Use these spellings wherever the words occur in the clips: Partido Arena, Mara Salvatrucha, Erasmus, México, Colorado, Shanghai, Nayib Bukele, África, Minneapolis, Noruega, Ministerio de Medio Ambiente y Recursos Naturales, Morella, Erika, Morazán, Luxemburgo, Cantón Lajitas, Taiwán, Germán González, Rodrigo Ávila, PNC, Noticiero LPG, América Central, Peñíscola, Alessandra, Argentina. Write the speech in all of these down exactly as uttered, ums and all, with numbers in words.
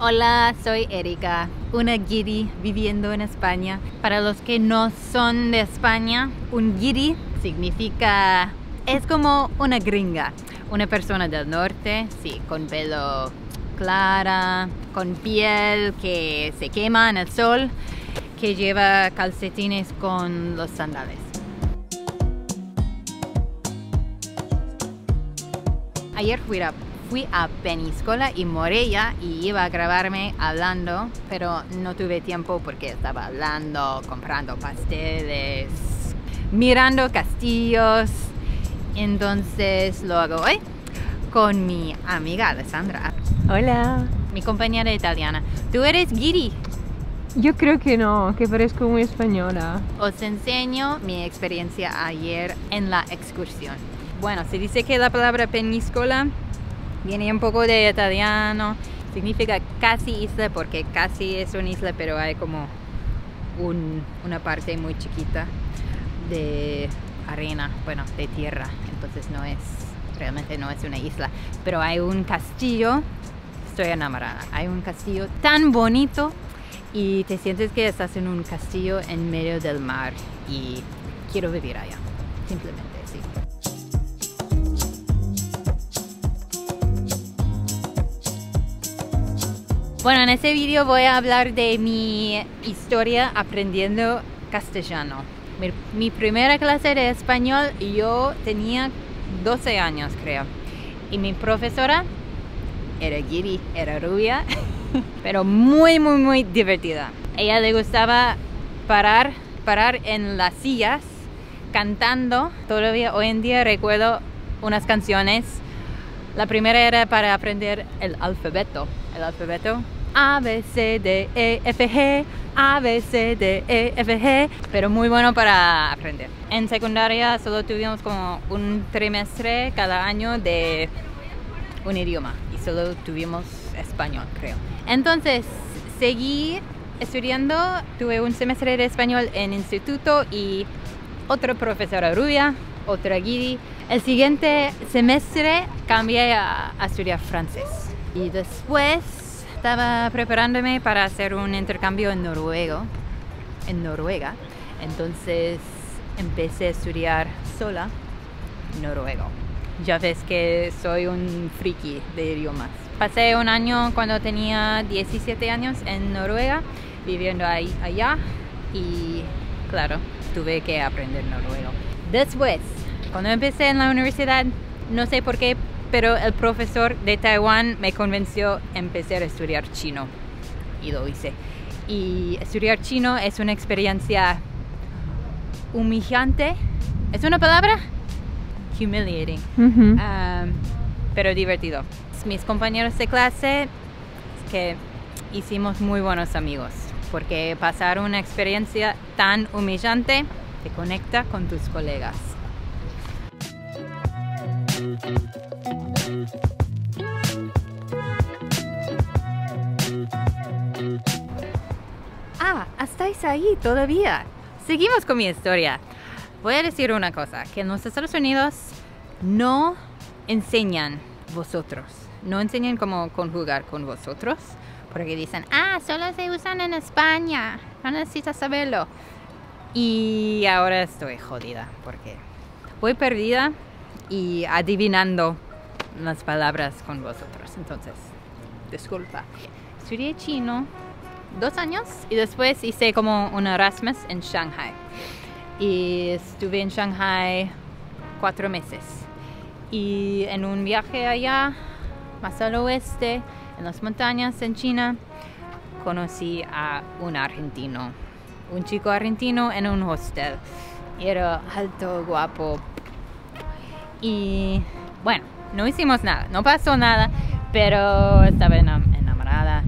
Hola, soy Erika, una guiri viviendo en España. Para los que no son de España, un guiri significa... es como una gringa, una persona del norte, sí, con pelo clara, con piel que se quema en el sol, que lleva calcetines con los sandales. Ayer fui a, fui a Peñíscola y Morella y iba a grabarme hablando, pero no tuve tiempo porque estaba hablando, comprando pasteles, mirando castillos. Entonces lo hago hoy con mi amiga Alessandra. Hola. Mi compañera italiana. ¿Tú eres guiri? Yo creo que no, que parezco muy española. Os enseño mi experiencia ayer en la excursión. Bueno, se dice que la palabra peñíscola viene un poco de italiano. Significa casi isla, porque casi es una isla, pero hay como un, una parte muy chiquita de arena, bueno, de tierra. Entonces no es, realmente no es una isla. Pero hay un castillo, estoy enamorada. Hay un castillo tan bonito. Y te sientes que estás en un castillo en medio del mar y quiero vivir allá, simplemente, sí. Bueno, en este vídeo voy a hablar de mi historia aprendiendo castellano. Mi, mi primera clase de español yo tenía doce años, creo. Y mi profesora era guiri, era rubia. Pero muy, muy, muy divertida. A ella le gustaba parar, parar en las sillas cantando. Todavía hoy en día recuerdo unas canciones. La primera era para aprender el alfabeto. El alfabeto. A, B, C, D, E, F, G. A, B, C, D, E, F, G. Pero muy bueno para aprender. En secundaria solo tuvimos como un trimestre cada año de un idioma. Y solo tuvimos español, creo. Entonces seguí estudiando, tuve un semestre de español en instituto y otra profesora rubia, otra guiri. El siguiente semestre cambié a, a estudiar francés y después estaba preparándome para hacer un intercambio en Noruega, en Noruega. Entonces empecé a estudiar sola noruego. Ya ves que soy un friki de idiomas. Pasé un año cuando tenía diecisiete años en Noruega, viviendo ahí, allá, y claro, tuve que aprender noruego. Después, cuando empecé en la universidad, no sé por qué, pero el profesor de Taiwán me convenció a empezar a estudiar chino, y lo hice. Y estudiar chino es una experiencia humillante, ¿es una palabra? Humiliating. Uh-huh. um, pero divertido. Mis compañeros de clase, que hicimos muy buenos amigos, porque pasar una experiencia tan humillante te conecta con tus colegas. Ah, ¿estáis ahí todavía? Seguimos con mi historia. Voy a decir una cosa, que en los Estados Unidos no enseñan vosotros. No enseñan cómo conjugar con vosotros, porque dicen, ah, solo se usan en España, no necesitas saberlo. Y ahora estoy jodida, porque voy perdida y adivinando las palabras con vosotros. Entonces, disculpa. Estudié chino dos años y después hice como un Erasmus en Shanghai. Y estuve en Shanghai cuatro meses. Y en un viaje allá, más al oeste, en las montañas en China, conocí a un argentino, un chico argentino en un hostel. Era alto, guapo. Y bueno, no hicimos nada, no pasó nada, pero estaba enamorada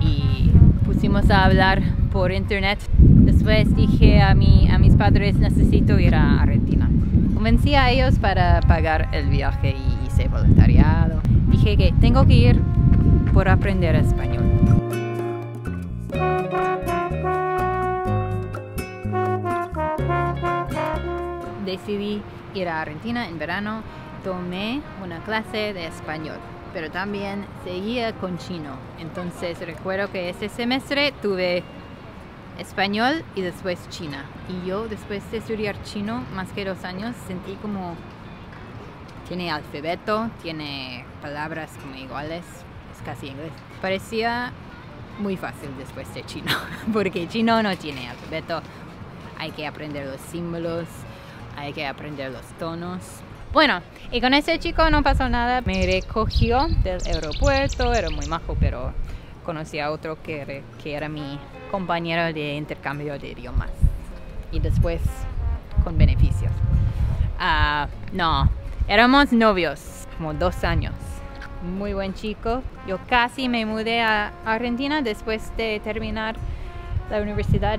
y pusimos a hablar por internet. Después dije a, mi, a mis padres, necesito ir a Argentina. Convencí a ellos para pagar el viaje y hice voluntariado. Dije que tengo que ir por aprender español. Decidí ir a Argentina en verano. Tomé una clase de español. pero también seguía con chino. Entonces recuerdo que ese semestre tuve español y después China. Y yo, después de estudiar chino más que dos años, sentí como tiene alfabeto, tiene palabras como iguales, es casi inglés. Parecía muy fácil después de chino, porque chino no tiene alfabeto. Hay que aprender los símbolos, hay que aprender los tonos. Bueno, y con ese chico no pasó nada. Me recogió del aeropuerto, era muy majo, pero conocí a otro que, que era mi compañero de intercambio de idiomas. Y después, con beneficios. Uh, no, éramos novios, como dos años. Muy buen chico. Yo casi me mudé a Argentina después de terminar la universidad,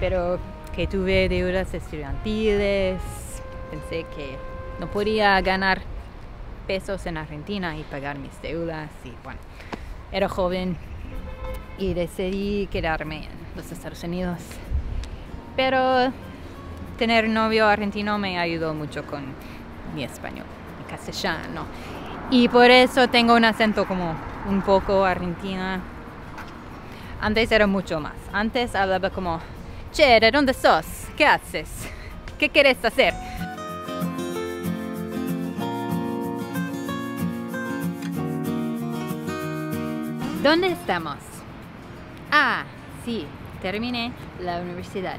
pero que tuve deudas estudiantiles. Pensé que no podía ganar pesos en Argentina y pagar mis deudas. Y bueno, era joven y decidí quedarme en los Estados Unidos. Pero tener novio argentino me ayudó mucho con mi español, mi castellano. Y por eso tengo un acento como un poco argentina. Antes era mucho más. Antes hablaba como: che, ¿de dónde sos? ¿Qué haces? ¿Qué quieres hacer? ¿Dónde estamos? Ah, sí, terminé la universidad.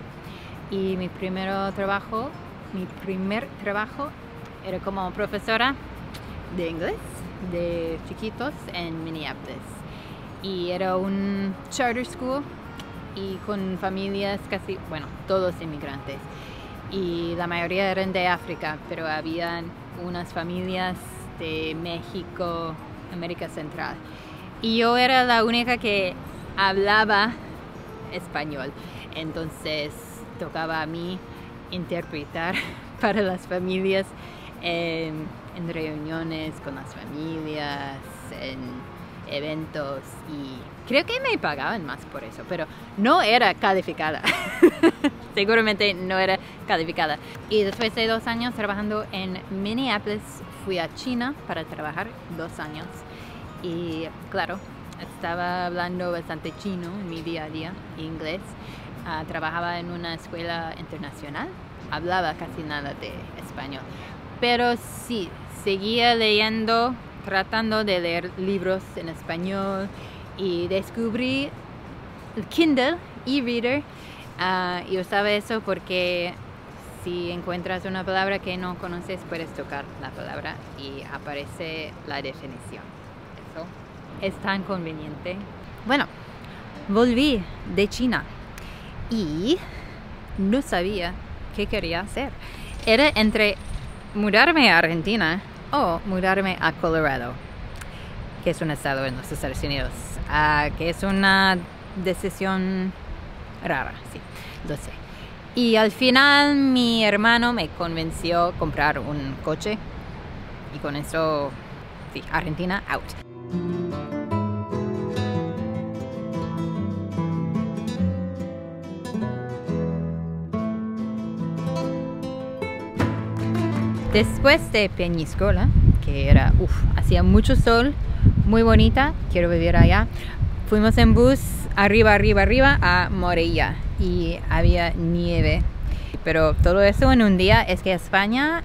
Y mi primer trabajo, mi primer trabajo era como profesora de inglés de chiquitos en Minneapolis. Y era un charter school, y con familias casi, bueno, todos inmigrantes, y la mayoría eran de África, pero había unas familias de México, América Central, y yo era la única que hablaba español, entonces tocaba a mí interpretar para las familias en, en reuniones con las familias, en eventos, y creo que me pagaban más por eso, pero no era calificada. Seguramente no era calificada. Y después de dos años trabajando en Minneapolis, fui a China para trabajar dos años. Y claro, estaba hablando bastante chino en mi día a día, inglés. Uh, trabajaba en una escuela internacional, hablaba casi nada de español. Pero sí, seguía leyendo, tratando de leer libros en español, y descubrí el Kindle e-reader, uh, y usaba eso porque si encuentras una palabra que no conoces puedes tocar la palabra y aparece la definición. Eso es tan conveniente. Bueno, volví de China y no sabía qué quería hacer. Era entre mudarme a Argentina o mudarme a Colorado, que es un estado en los Estados Unidos, uh, que es una decisión rara, sí, lo sé. Y al final mi hermano me convenció comprar un coche, y con eso, sí, Argentina out. Después de Peñíscola, que era, uff, hacía mucho sol, muy bonita, quiero vivir allá, fuimos en bus arriba, arriba, arriba a Morella, y había nieve. Pero todo eso en un día. Es que España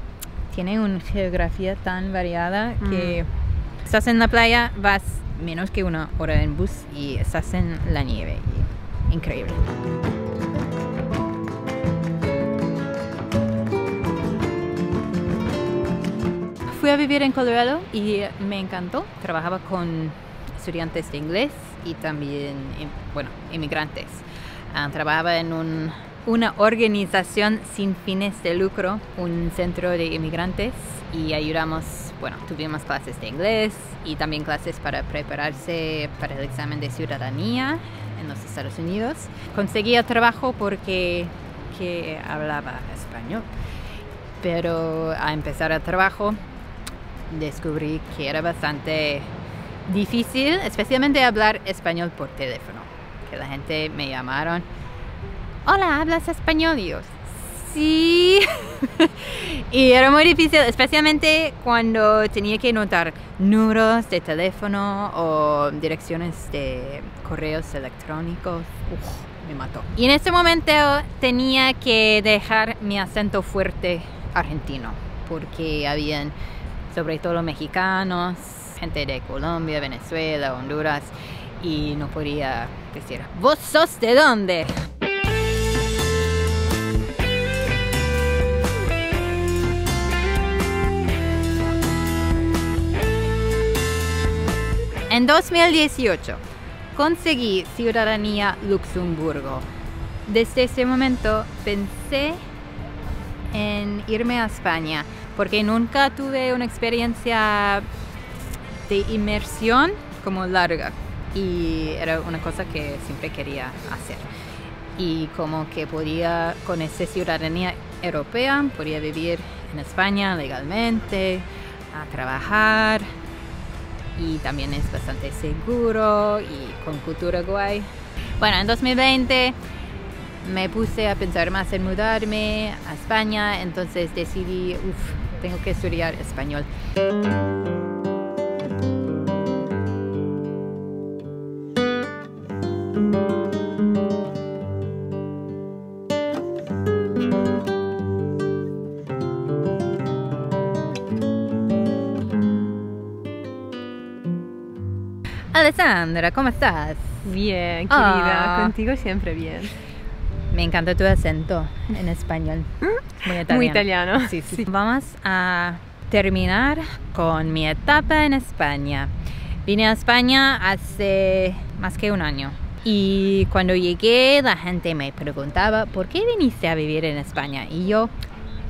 tiene una geografía tan variada que mm. estás en la playa, vas menos que una hora en bus y estás en la nieve. Increíble. Fui a vivir en Colorado y me encantó. Trabajaba con estudiantes de inglés y también, bueno, inmigrantes. Uh, trabajaba en un, una organización sin fines de lucro, un centro de inmigrantes, y ayudamos, bueno, tuvimos clases de inglés y también clases para prepararse para el examen de ciudadanía en los Estados Unidos. Conseguía trabajo porque que hablaba español, pero a empezar el trabajo descubrí que era bastante difícil, especialmente hablar español por teléfono. Que la gente me llamaron: hola, ¿hablas español? Y yo, Sí. Y era muy difícil, especialmente cuando tenía que anotar números de teléfono o direcciones de correos electrónicos. Uf, me mató. Y en este momento tenía que dejar mi acento fuerte argentino, porque habían, sobre todo mexicanos, gente de Colombia, Venezuela, Honduras, y no podía decir, ¿vos sos de dónde? En dos mil dieciocho conseguí ciudadanía Luxemburgo. Desde ese momento pensé en irme a España, porque nunca tuve una experiencia de inmersión como larga y era una cosa que siempre quería hacer. Y como que podía, con esa ciudadanía europea, podía vivir en España legalmente, a trabajar, y también es bastante seguro y con cultura guay. Bueno, en dos mil veinte me puse a pensar más en mudarme a España, entonces decidí, uff, tengo que estudiar español. Alessandra, ¿cómo estás? Bien, querida, oh, contigo siempre bien. Me encanta tu acento en español. Muy italiano. Muy italiano. Sí, sí. Sí. Vamos a terminar con mi etapa en España. Vine a España hace más que un año. Y cuando llegué, la gente me preguntaba, ¿por qué viniste a vivir en España? Y yo,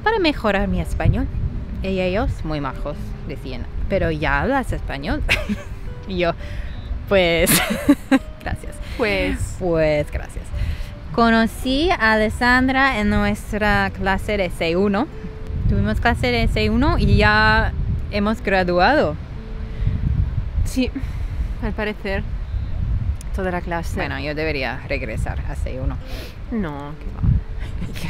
para mejorar mi español. Y ellos, muy majos, decían, ¿pero ya hablas español? Y yo, pues, gracias. Pues, pues, gracias. Conocí a Alessandra en nuestra clase de C uno. Tuvimos clase de C uno y ya hemos graduado. Sí, al parecer. Toda la clase. Bueno, yo debería regresar a C uno. No,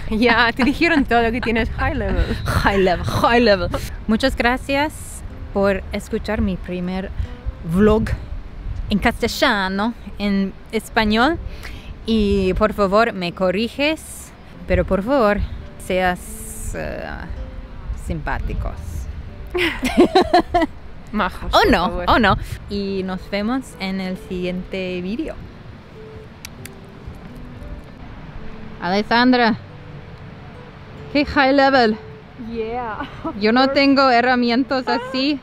qué va. Ya te dijeron todo lo que tienes high level. High level, high level. Muchas gracias por escuchar mi primer vlog en castellano, en español, y por favor me corriges, pero por favor seas uh, simpáticos. Majos. O no, o no. Y nos vemos en el siguiente vídeo. Alessandra, qué high level. Yeah. Yo no tengo herramientas así.